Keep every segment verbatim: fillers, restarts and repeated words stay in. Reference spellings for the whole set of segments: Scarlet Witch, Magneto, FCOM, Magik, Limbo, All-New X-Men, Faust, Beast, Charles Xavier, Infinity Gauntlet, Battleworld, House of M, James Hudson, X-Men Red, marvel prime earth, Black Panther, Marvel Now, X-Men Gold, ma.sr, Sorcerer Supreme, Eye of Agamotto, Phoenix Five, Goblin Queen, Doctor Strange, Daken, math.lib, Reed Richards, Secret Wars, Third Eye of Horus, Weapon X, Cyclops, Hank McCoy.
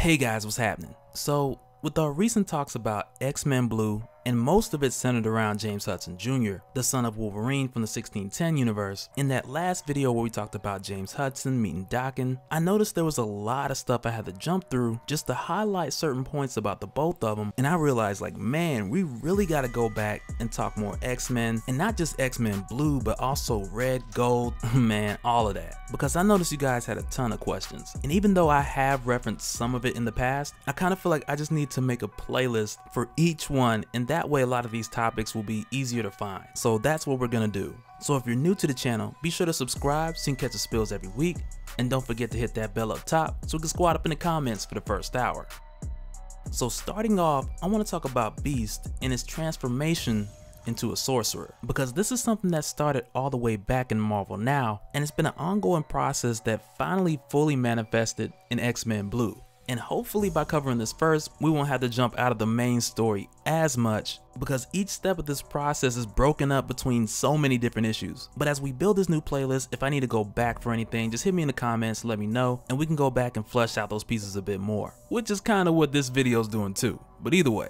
Hey guys, what's happening? So with our recent talks about X-Men Blue, and most of it centered around James Hudson Junior, the son of Wolverine from the sixteen ten universe, in that last video where we talked about James Hudson meeting Daken, I noticed there was a lot of stuff I had to jump through just to highlight certain points about the both of them, and I realized like, man, we really gotta go back and talk more X-Men, and not just X-Men Blue, but also Red, Gold, man, all of that. Because I noticed you guys had a ton of questions, and even though I have referenced some of it in the past, I kind of feel like I just need to make a playlist for each one, and that way a lot of these topics will be easier to find. So that's what we're gonna do. So if you're new to the channel, be sure to subscribe so you can catch the spills every week, and don't forget to hit that bell up top so we can squad up in the comments for the first hour. So starting off, I want to talk about Beast and his transformation into a sorcerer, because this is something that started all the way back in Marvel Now, and it's been an ongoing process that finally fully manifested in X-Men Blue. And hopefully by covering this first, we won't have to jump out of the main story as much, because each step of this process is broken up between so many different issues. But as we build this new playlist, if I need to go back for anything, just hit me in the comments, let me know, and we can go back and flesh out those pieces a bit more, which is kind of what this video is doing too. But either way,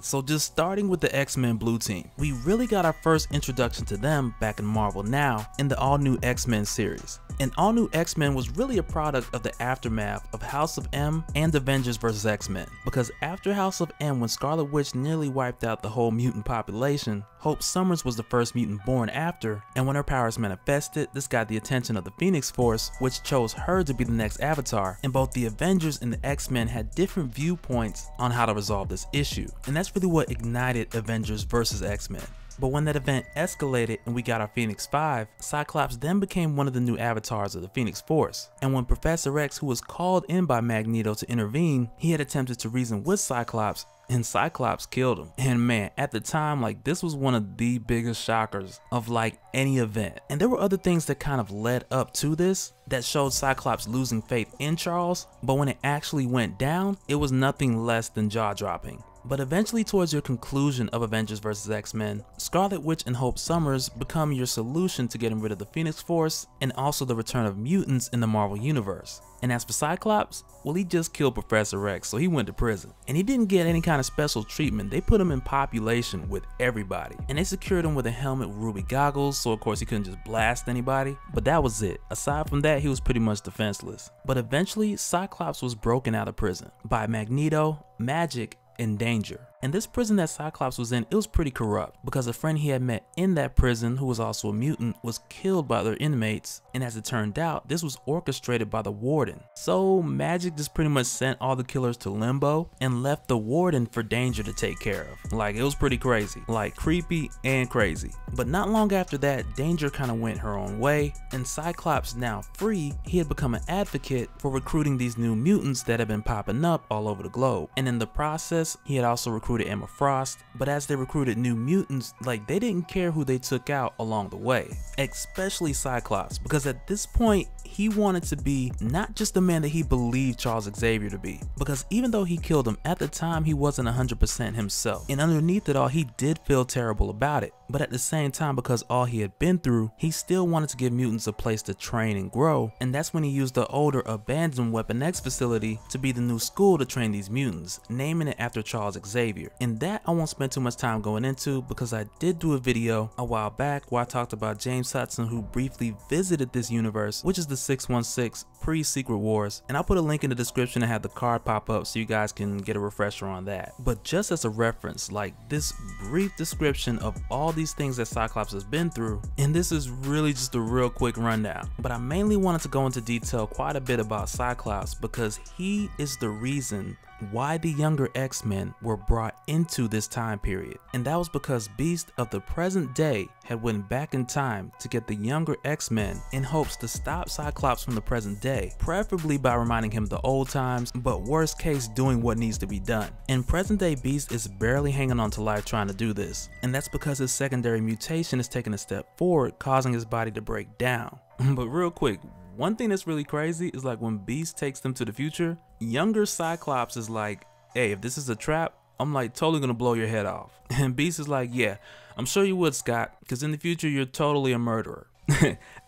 so just starting with the X-Men Blue team, we really got our first introduction to them back in Marvel Now in the All-New X-Men series. And All-New X-Men was really a product of the aftermath of House of M and Avengers versus. X-Men, because after House of M, when Scarlet Witch nearly wiped out the whole mutant population, Hope Summers was the first mutant born after, and when her powers manifested, this got the attention of the Phoenix Force, which chose her to be the next Avatar, and both the Avengers and the X-Men had different viewpoints on how to resolve this issue. And that's really what ignited Avengers versus. X-Men. But when that event escalated and we got our Phoenix Five, Cyclops then became one of the new avatars of the Phoenix Force. And when Professor X, who was called in by Magneto to intervene, he had attempted to reason with Cyclops, and Cyclops killed him. And man, at the time, like, this was one of the biggest shockers of like any event. And there were other things that kind of led up to this that showed Cyclops losing faith in Charles, but when it actually went down, it was nothing less than jaw-dropping. But eventually, towards your conclusion of Avengers versus. X-Men, Scarlet Witch and Hope Summers become your solution to getting rid of the Phoenix Force and also the return of mutants in the Marvel Universe. And as for Cyclops, well, he just killed Professor X, so he went to prison. And he didn't get any kind of special treatment. They put him in population with everybody. And they secured him with a helmet with ruby goggles, so of course he couldn't just blast anybody. But that was it. Aside from that, he was pretty much defenseless. But eventually, Cyclops was broken out of prison by Magneto, Magic, in danger. And this prison that Cyclops was in, it was pretty corrupt, because a friend he had met in that prison, who was also a mutant, was killed by other inmates, and as it turned out, this was orchestrated by the warden. So Magic just pretty much sent all the killers to Limbo and left the warden for Danger to take care of. Like, it was pretty crazy, like creepy and crazy. But not long after that, Danger kind of went her own way, and Cyclops, now free, he had become an advocate for recruiting these new mutants that had been popping up all over the globe. And in the process, he had also recruited recruited Emma Frost, but as they recruited new mutants, like, they didn't care who they took out along the way, especially Cyclops, because at this point he wanted to be not just the man that he believed Charles Xavier to be, because even though he killed him at the time, he wasn't one hundred percent himself, and underneath it all, he did feel terrible about it. But at the same time, because all he had been through, he still wanted to give mutants a place to train and grow, and that's when he used the older abandoned Weapon X facility to be the new school to train these mutants, naming it after Charles Xavier. And that I won't spend too much time going into, because I did do a video a while back where I talked about James Hudson, who briefly visited this universe, which is the six one six pre-Secret Wars, and I'll put a link in the description and have the card pop up so you guys can get a refresher on that. But just as a reference, like, this brief description of all these things that Cyclops has been through, and this is really just a real quick rundown, but I mainly wanted to go into detail quite a bit about Cyclops, because he is the reason why the younger X-Men were brought into this time period. And that was because Beast of the present day had went back in time to get the younger X-Men in hopes to stop Cyclops from the present day, preferably by reminding him the old times, but worst case, doing what needs to be done. And present day Beast is barely hanging on to life trying to do this, and that's because his secondary mutation is taking a step forward, causing his body to break down. But real quick, one thing that's really crazy is, like, when Beast takes them to the future, younger Cyclops is like, hey, if this is a trap, I'm like totally gonna blow your head off. And Beast is like, yeah, I'm sure you would, Scott, because in the future you're totally a murderer.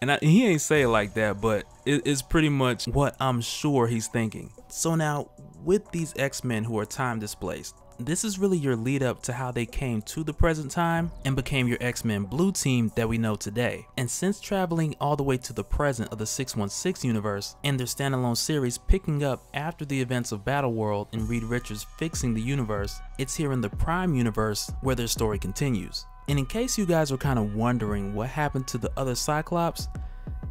And, I, and he ain't say it like that, but it, it's pretty much what I'm sure he's thinking. So now, with these X-Men who are time displaced, this is really your lead up to how they came to the present time and became your X-Men Blue team that we know today. And since traveling all the way to the present of the six one six universe and their standalone series picking up after the events of Battleworld and Reed Richards fixing the universe, it's here in the Prime universe where their story continues. And in case you guys were kind of wondering what happened to the other Cyclops,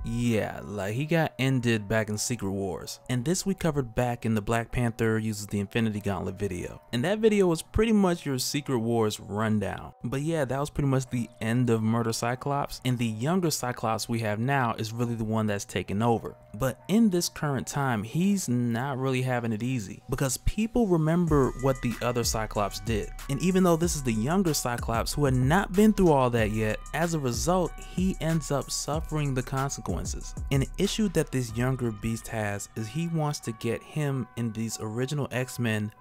yeah, like he got ended back in Secret Wars, and this we covered back in the Black Panther uses the Infinity Gauntlet video, and that video was pretty much your Secret Wars rundown. But yeah, that was pretty much the end of Murder Cyclops, and the younger Cyclops we have now is really the one that's taken over. But in this current time, he's not really having it easy, because people remember what the other Cyclops did, and even though this is the younger Cyclops who had not been through all that yet, as a result he ends up suffering the consequences. And the issue that this younger Beast has is he wants to get him and these original X-Men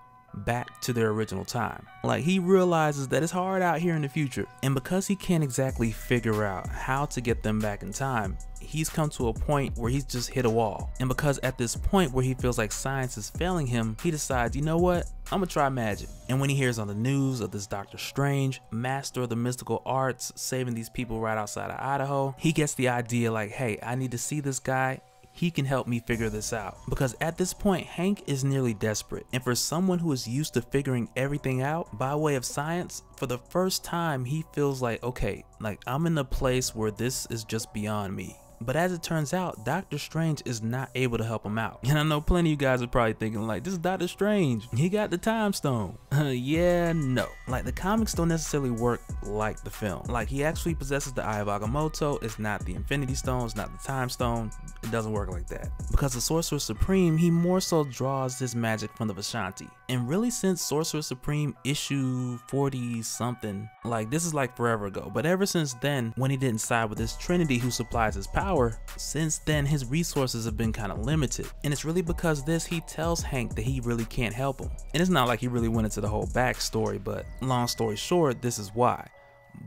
back to their original time. Like, he realizes that it's hard out here in the future, and because he can't exactly figure out how to get them back in time, he's come to a point where he's just hit a wall. And because at this point where he feels like science is failing him, he decides, you know what, I'm gonna try magic. And when he hears on the news of this Doctor Strange, master of the mystical arts, saving these people right outside of Idaho, he gets the idea like, hey, I need to see this guy. He can help me figure this out. Because at this point, Hank is nearly desperate. And for someone who is used to figuring everything out by way of science, for the first time, he feels like, okay, like I'm in a place where this is just beyond me. But as it turns out, Doctor Strange is not able to help him out. And I know plenty of you guys are probably thinking like, this is Doctor Strange, he got the time stone. Uh, yeah, no. Like, the comics don't necessarily work like the film. Like, he actually possesses the Eye of Agamotto, it's not the Infinity Stone, it's not the Time Stone, it doesn't work like that. Because the Sorcerer Supreme, he more so draws his magic from the Vishanti. And really, since Sorcerer Supreme issue forty something, like this is like forever ago, but ever since then, when he didn't side with this Trinity who supplies his power, since then his resources have been kind of limited. And it's really because this, he tells Hank that he really can't help him. And it's not like he really went into the whole backstory, but long story short, this is why.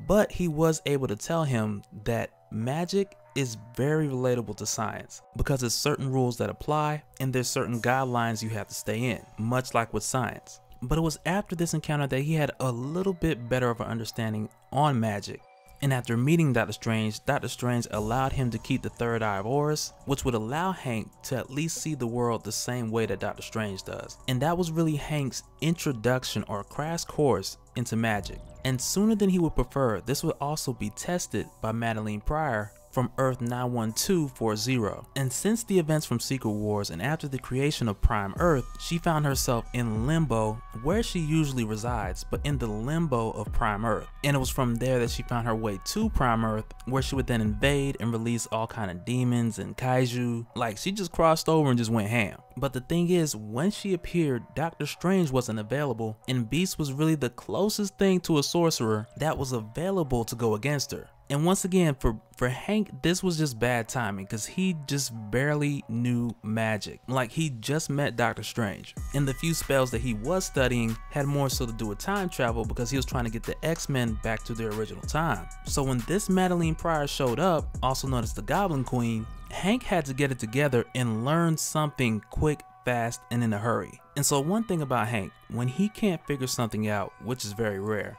But he was able to tell him that magic is very relatable to science, because there's certain rules that apply and there's certain guidelines you have to stay in, much like with science. But it was after this encounter that he had a little bit better of an understanding on magic. And after meeting Doctor Strange, Doctor Strange allowed him to keep the third eye of Horus, which would allow Hank to at least see the world the same way that Doctor Strange does. And that was really Hank's introduction or crash course into magic. And sooner than he would prefer, this would also be tested by Madeline Pryor from Earth nine one two four zero. And since the events from Secret Wars and after the creation of Prime Earth, she found herself in Limbo, where she usually resides, but in the Limbo of Prime Earth. And it was from there that she found her way to Prime Earth, where she would then invade and release all kind of demons and kaiju. Like, she just crossed over and just went ham. But the thing is, when she appeared, Doctor Strange wasn't available, and Beast was really the closest thing to a sorcerer that was available to go against her. And once again, for, for Hank, this was just bad timing, because he just barely knew magic. Like, he just met Doctor Strange, and the few spells that he was studying had more so to do with time travel, because he was trying to get the X-Men back to their original time. So when this Madeline Pryor showed up, also known as the Goblin Queen, Hank had to get it together and learn something quick, fast, and in a hurry. And so one thing about Hank, when he can't figure something out, which is very rare,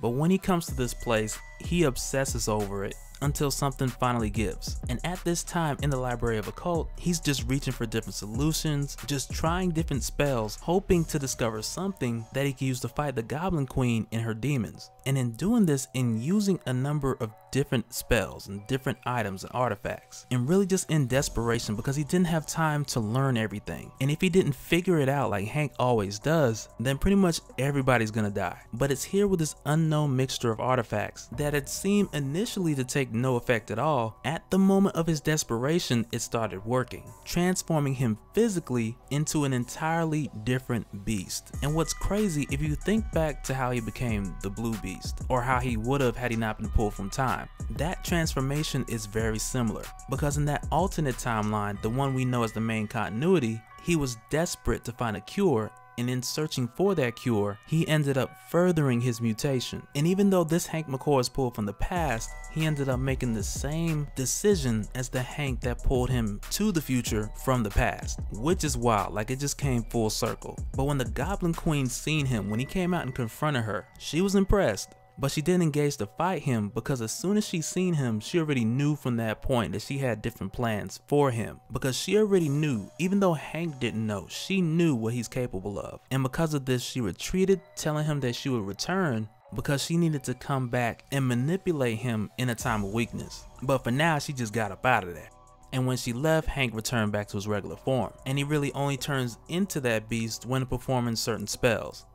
but when he comes to this place, he obsesses over it until something finally gives. And at this time in the Library of Occult, he's just reaching for different solutions, just trying different spells, hoping to discover something that he can use to fight the Goblin Queen and her demons. And in doing this, in using a number of different spells and different items and artifacts, and really just in desperation, because he didn't have time to learn everything. And if he didn't figure it out like Hank always does, then pretty much everybody's gonna die. But it's here with this unknown mixture of artifacts that it seemed initially to take no effect at all. At the moment of his desperation, it started working, transforming him physically into an entirely different Beast. And what's crazy, if you think back to how he became the Blue Beast, or how he would have had he not been pulled from time, that transformation is very similar, because in that alternate timeline, the one we know as the main continuity, He was desperate to find a cure, and in searching for that cure, he ended up furthering his mutation. And even though this Hank McCoy is pulled from the past, he ended up making the same decision as the Hank that pulled him to the future from the past, which is wild. Like, it just came full circle. But when the Goblin Queen seen him, when he came out and confronted her, she was impressed. But she didn't engage to fight him, because as soon as she seen him, she already knew from that point that she had different plans for him, because she already knew. Even though Hank didn't know, she knew what he's capable of. And because of this, she retreated, telling him that she would return because she needed to come back and manipulate him in a time of weakness. But for now, she just got up out of there. And when she left, Hank returned back to his regular form, and he really only turns into that beast when performing certain spells.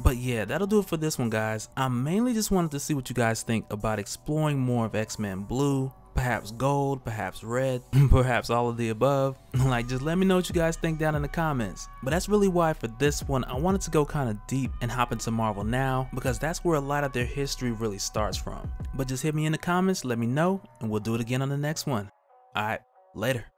But yeah, that'll do it for this one, guys. I mainly just wanted to see what you guys think about exploring more of X-Men Blue, perhaps Gold, perhaps Red, perhaps all of the above. Like, just let me know what you guys think down in the comments. But that's really why for this one, I wanted to go kind of deep and hop into Marvel Now, because that's where a lot of their history really starts from. But just hit me in the comments, let me know, and we'll do it again on the next one. All right, later.